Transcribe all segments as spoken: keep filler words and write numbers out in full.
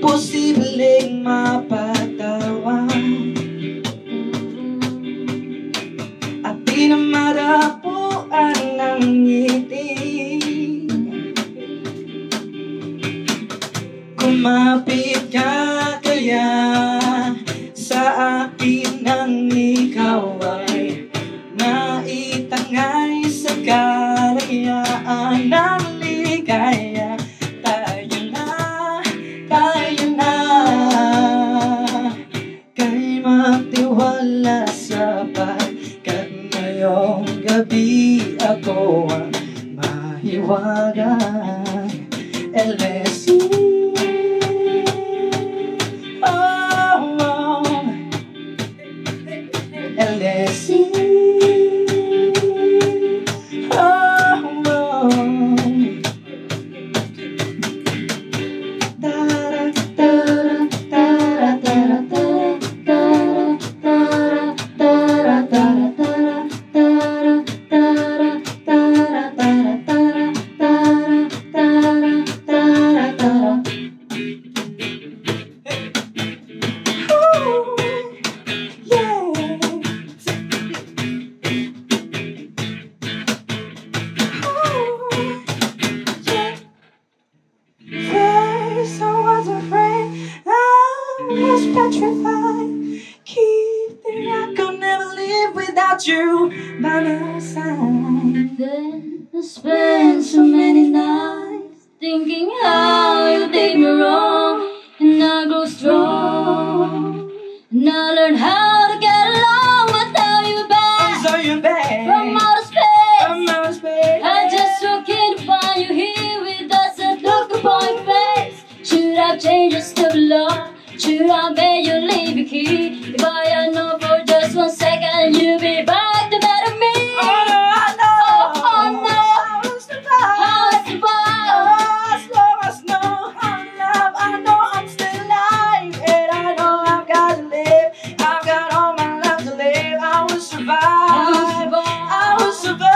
Posibleng mapatawan at di na madapuan ng ngiti. Kumapit ka kaya sa akin nang ikaw ay naitangay sa kalayaan ng ligaya. Wala sapagkat ngayong gabi ako ang mahiwagang L S E. Oh, oh. L S E. Oh, oh. Petrified, keep thinking I could never live without you by my side. Then I spent so many nights thinking how you did me wrong, and I grow strong, and I learn how to get along without you back. Without you back from outer space, from outer space. I just so keen to find you here with us and look upon your face. Should I change just to love? Should I bet you leave your key? If I know for just one second you'll be back to better me. Oh no, I know. Oh, oh no, I was the vibe. I was the vibe. Oh, as long as no I'm alive, I know I'm still alive, and I know I've got to live. I've got all my life to live. I will survive. I will survive. I will survive.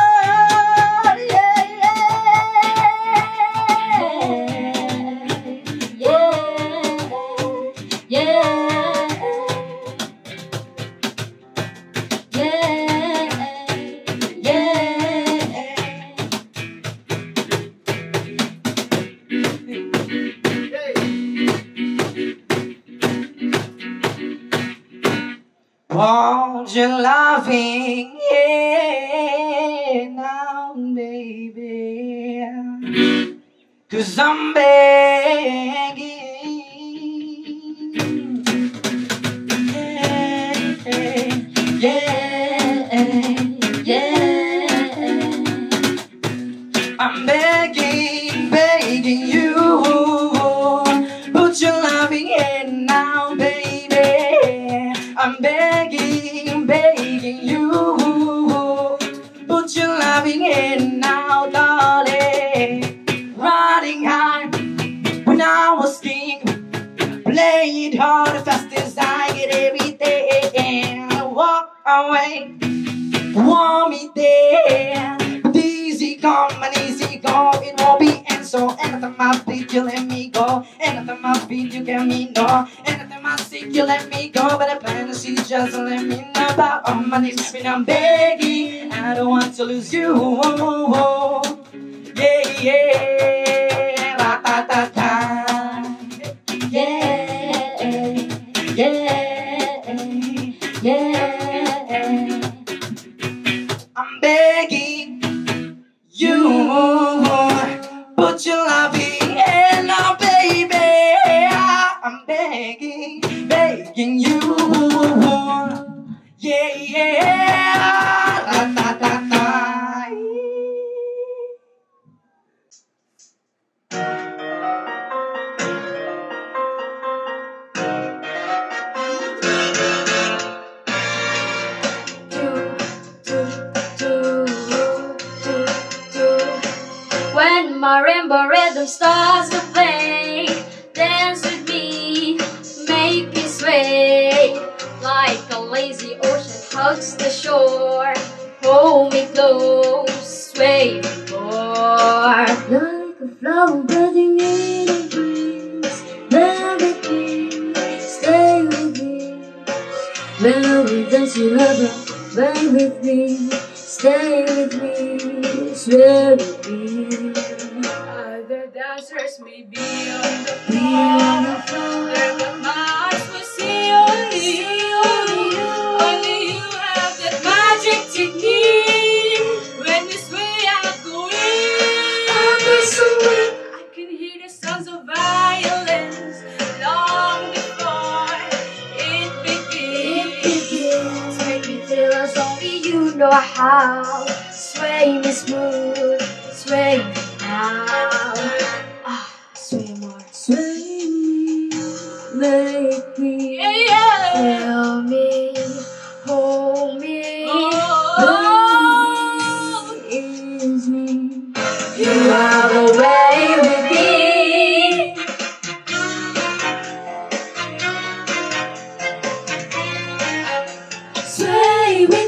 Want your loving, yeah, now, baby, 'cause I'm begging, yeah, yeah, yeah, I'm begging, begging you, put your loving in now, baby, I'm begging. Put your loving hand now, darling. Riding high when I was king, play it hard as fast as I get every day, and I walk away, want me there. But easy come and easy go, it won't be and so. Anytime I plead, you let me go. Anytime I plead, you get me no. Anytime I seek, you let me go. But I plan to see, just let me know about all my needs. When I'm begging, I don't want to lose you. Oh, yeah, yeah, la ta ta ta. Yeah, yeah, yeah, yeah. I'm begging you, put your loving hand on, baby. I'm begging, begging you. Yeah, yeah. Da da da da. my rainbow rhythm stars will play. Dance with me, make me sway. Like a lazy ocean hugs the shore, hold me close, sway me more. Like a flower budding in a breeze, baby, stay with me. Melody that you love, bang with me. Stay with me, sway with me. Other dancers may be on the floor, but my eyes will see only you. Only you have that magic technique. When this way I go in, I can hear the sounds of violence long before it begins. Make me feel as only you know how. Sway me smooth, sway me now. Ah, sway more, sway me, make me, tell me, hold me, hold me, ease me. You are the way with me. Sway with me.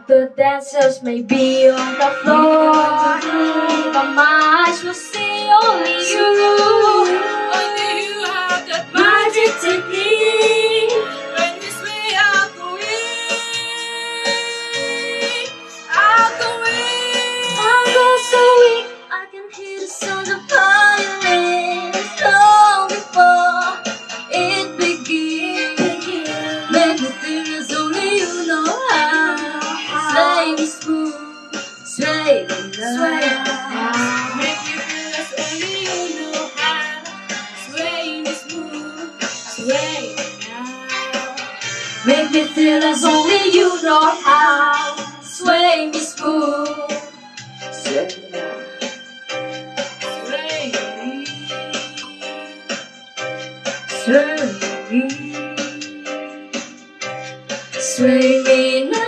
Other dancers may be on the floor, but my eyes will see only you. Only you have that magic technique. When this way I'll go in, I'll go in, I'll go so weak. I can hear the sound of violin long before it begins. Make me feel as only you know how. Sway me smooth, sway me now. Sway me now. Make me feel as only you know how. Sway me smooth, sway me now. Make me feel as only you know how. Sway me smooth, sway me now. Sway me, sway me, sway me now.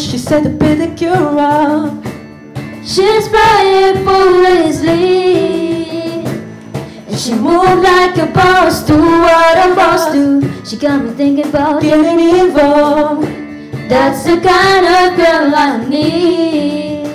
She said a pedicure. She's playing foolishly. She moved like a boss, do what a boss do. She got me thinking about getting involved. That's the kind of girl I need.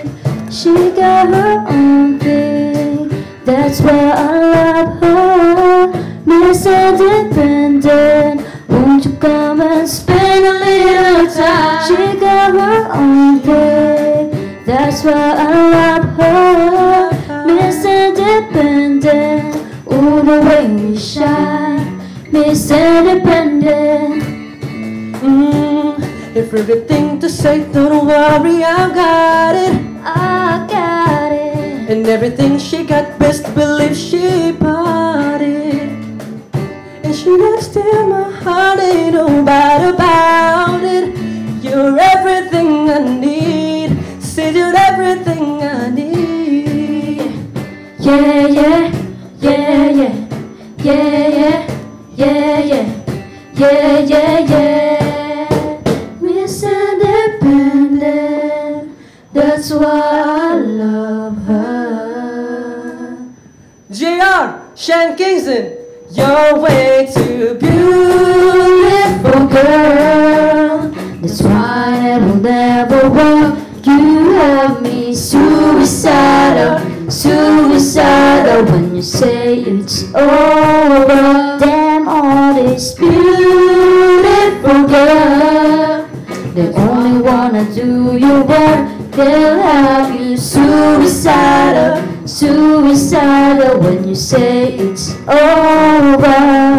She got her own thing, that's why I love her. Miss Independent, won't you come and spend a little time? She got her own thing, that's why I love her. Miss Independent, oh, the way you shine, Miss Independent. Mm, if everything to say, don't worry, I've got it. I got it. And everything she got, best believe she bought it. And she got still my heart, ain't no doubt about it. You're everything I need. Said you're everything I need. Yeah, yeah. Yeah, yeah, yeah, yeah, yeah, yeah, yeah, yeah, yeah. Miss Independent, that's why I love her. J R Shan Kingston, you're way too beautiful, girl. That's why I will never walk. You have me suicidal, suicidal. When you say it's over, damn all this beautiful girl. They only wanna do your work. They'll have you suicidal, suicidal. When you say it's over.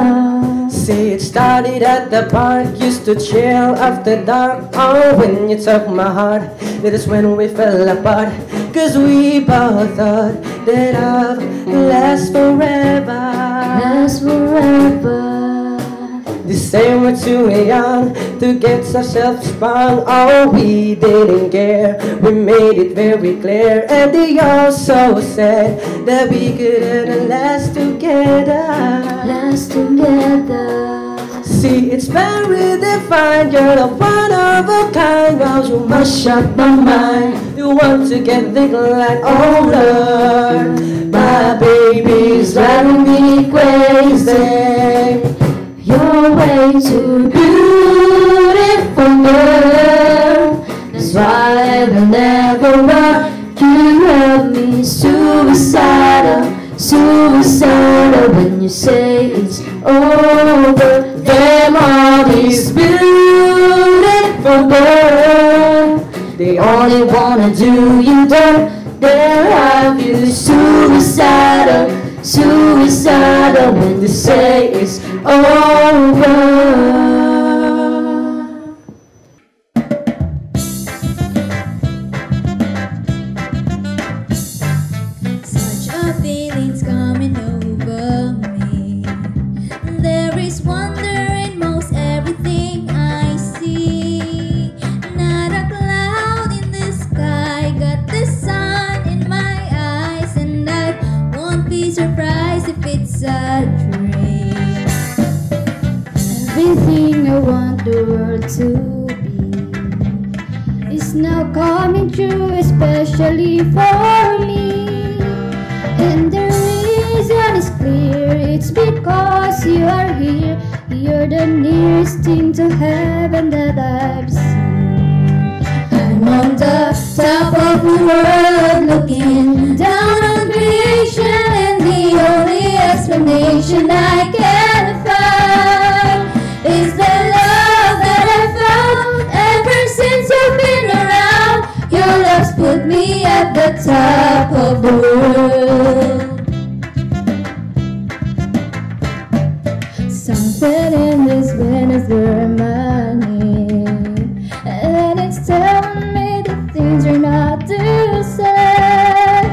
Say it started at the park, used to chill after dark. Oh, when you took my heart, that is when we fell apart. Cause we both thought that love lasts forever. Lasts forever. They say we're too young to get ourselves sprung. Oh, we didn't care, we made it very clear. And they also said that we couldn't last together. Last together. See, it's very defined, you're the one of a kind. While you mash up my mind, you want to get things like older. My baby's driving me crazy. You're way too beautiful, girl. That's why I will never work. You love me suicidal, suicidal. When you say it's over, damn all these beautiful girls, they only wanna do you dirt. They'll have you suicidal, suicidal. When you say it's over. Everything I want the world to be is now coming true, especially for me. And the reason is clear, it's because you are here. You're the nearest thing to heaven that I've seen. I'm on the top of the world looking down on creation, and the only explanation I can find is the love that I found. Ever since you've been around, your love's put me at the top of the world. Something in this Venus money, and it's telling me that things are not the same.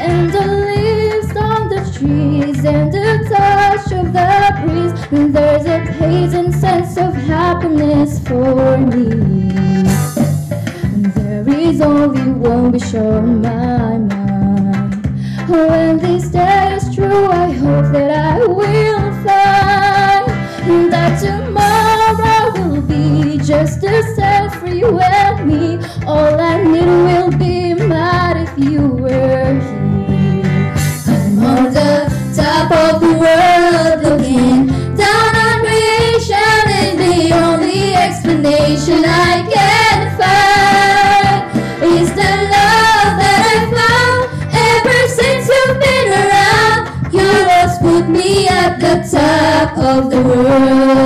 And the leaves on the trees and the touch of the breeze, when there's a haze sense of happiness for me. There is only one wish on my mind. When this day is true, I hope that I will find that tomorrow will be just the same for you and me. All I need will be mad if you were here. I'm on the top of the world. of the world.